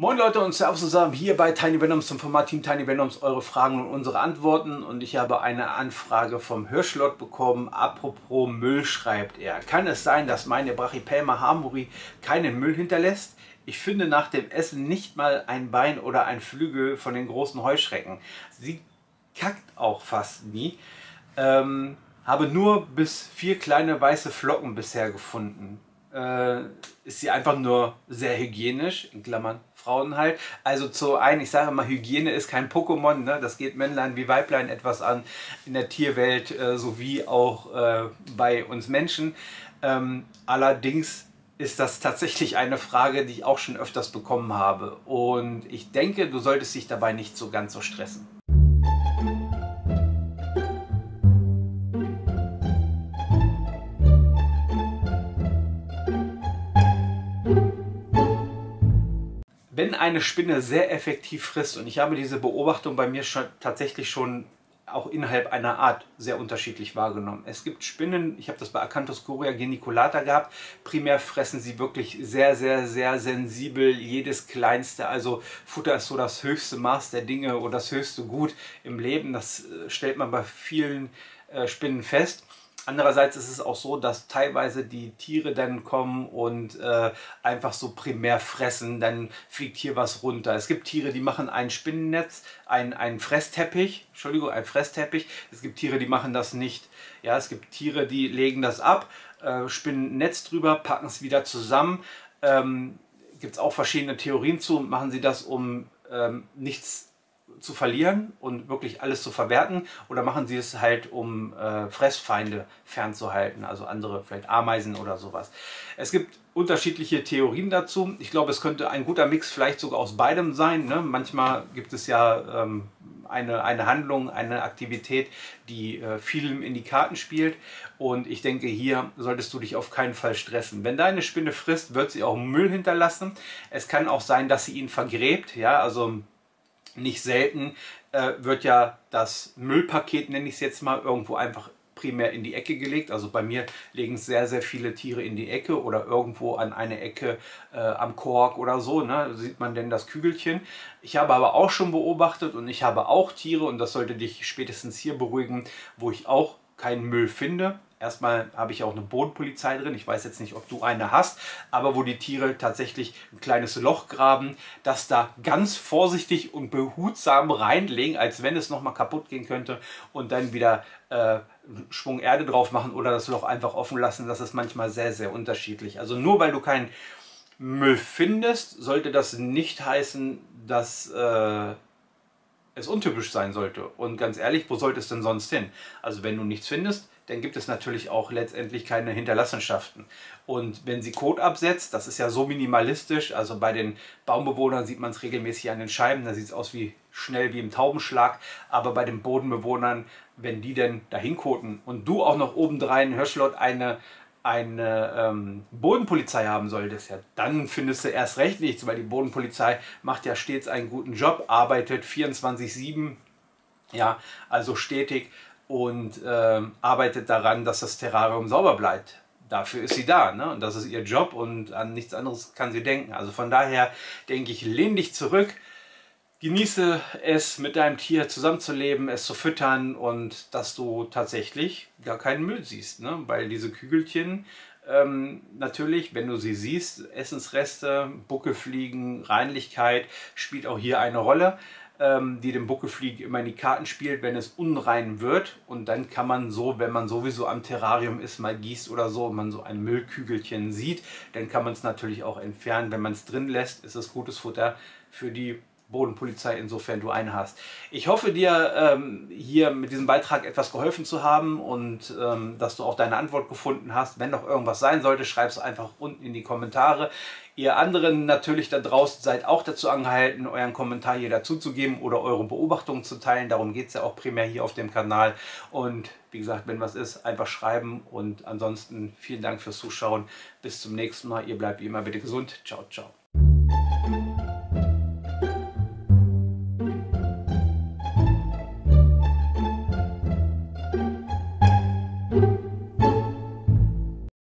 Moin Leute und servus zusammen hier bei Tiny Venoms zum Format Team Tiny Venoms, eure Fragen und unsere Antworten. Und ich habe eine Anfrage vom Hirschlott bekommen. Apropos Müll, schreibt er: Kann es sein, dass meine Brachypelma Hamorii keinen Müll hinterlässt? Ich finde nach dem Essen nicht mal ein Bein oder ein Flügel von den großen Heuschrecken. Sie kackt auch fast nie. Habe nur bis 4 kleine weiße Flocken bisher gefunden. Ist sie einfach nur sehr hygienisch, in Klammern Frauen halt. Also zu ein, ich sage mal, Hygiene ist kein Pokémon, ne? Das geht Männlein wie Weiblein etwas an in der Tierwelt, sowie auch bei uns Menschen. Allerdings ist das tatsächlich eine Frage, die ich auch schon öfters bekommen habe. Und ich denke, du solltest dich dabei nicht so ganz so stressen. Wenn eine Spinne sehr effektiv frisst, und ich habe diese Beobachtung bei mir schon, tatsächlich schon auch innerhalb einer Art sehr unterschiedlich wahrgenommen. Es gibt Spinnen, ich habe das bei Acanthoscuria geniculata gehabt, primär fressen sie wirklich sehr, sehr, sehr sensibel jedes Kleinste. Also Futter ist so das höchste Maß der Dinge oder das höchste Gut im Leben. Das stellt man bei vielen Spinnen fest. Andererseits ist es auch so, dass teilweise die Tiere dann kommen und einfach so primär fressen, dann fliegt hier was runter. Es gibt Tiere, die machen ein Spinnennetz, ein Fressteppich. Es gibt Tiere, die machen das nicht. Ja, es gibt Tiere, die legen das ab, spinnen ein Netz drüber, packen es wieder zusammen. Gibt es auch verschiedene Theorien zu, machen sie das, um nichts zu verlieren und wirklich alles zu verwerten, oder machen sie es halt, um Fressfeinde fernzuhalten, also andere, vielleicht Ameisen oder sowas. Es gibt unterschiedliche Theorien dazu. Ich glaube, es könnte ein guter Mix vielleicht sogar aus beidem sein, ne? Manchmal gibt es ja eine Handlung, eine Aktivität, die vielem in die Karten spielt, und ich denke, hier solltest du dich auf keinen Fall stressen. Wenn deine Spinne frisst, wird sie auch Müll hinterlassen. Es kann auch sein, dass sie ihn vergräbt, ja, also nicht selten wird ja das Müllpaket, nenne ich es jetzt mal, irgendwo einfach primär in die Ecke gelegt. Also bei mir legen sehr, sehr viele Tiere in die Ecke oder irgendwo an eine Ecke am Kork oder so, ne? Sieht man denn das Kügelchen. Ich habe aber auch schon beobachtet, und ich habe auch Tiere, und das sollte dich spätestens hier beruhigen, wo ich auch keinen Müll finde. Erstmal habe ich auch eine Bodenpolizei drin. Ich weiß jetzt nicht, ob du eine hast, aber wo die Tiere tatsächlich ein kleines Loch graben, das da ganz vorsichtig und behutsam reinlegen, als wenn es nochmal kaputt gehen könnte, und dann wieder Schwung Erde drauf machen oder das Loch einfach offen lassen. Das ist manchmal sehr, sehr unterschiedlich. Also nur weil du keinen Müll findest, sollte das nicht heißen, dass es untypisch sein sollte. Und ganz ehrlich, wo sollte es denn sonst hin? Also wenn du nichts findest, dann gibt es natürlich auch letztendlich keine Hinterlassenschaften. Und wenn sie Kot absetzt, das ist ja so minimalistisch, also bei den Baumbewohnern sieht man es regelmäßig an den Scheiben, da sieht es aus wie schnell wie im Taubenschlag, aber bei den Bodenbewohnern, wenn die denn dahin koten und du auch noch obendrein, Hirschlott, eine Bodenpolizei haben solltest, ja, dann findest du erst recht nichts, weil die Bodenpolizei macht ja stets einen guten Job, arbeitet 24/7, ja, also stetig, und arbeitet daran, dass das Terrarium sauber bleibt. Dafür ist sie da, ne? Und das ist ihr Job, und an nichts anderes kann sie denken. Also von daher denke ich, lehn dich zurück, genieße es, mit deinem Tier zusammenzuleben, es zu füttern, und dass du tatsächlich gar keinen Müll siehst, ne? Weil diese Kügelchen natürlich, wenn du sie siehst, Essensreste, Buckelfliegen, Reinlichkeit spielt auch hier eine Rolle, die dem Buckelfliegen immer in die Karten spielt, wenn es unrein wird. Und dann kann man so, wenn man sowieso am Terrarium ist, mal gießt oder so, und man so ein Müllkügelchen sieht, dann kann man es natürlich auch entfernen. Wenn man es drin lässt, ist es gutes Futter für die Bodenpolizei, insofern du einen hast. Ich hoffe, dir hier mit diesem Beitrag etwas geholfen zu haben, und dass du auch deine Antwort gefunden hast. Wenn noch irgendwas sein sollte, schreib es einfach unten in die Kommentare. Ihr anderen natürlich da draußen seid auch dazu angehalten, euren Kommentar hier dazu zu geben oder eure Beobachtungen zu teilen. Darum geht es ja auch primär hier auf dem Kanal. Und wie gesagt, wenn was ist, einfach schreiben. Und ansonsten vielen Dank fürs Zuschauen. Bis zum nächsten Mal. Ihr bleibt wie immer bitte gesund. Ciao, ciao.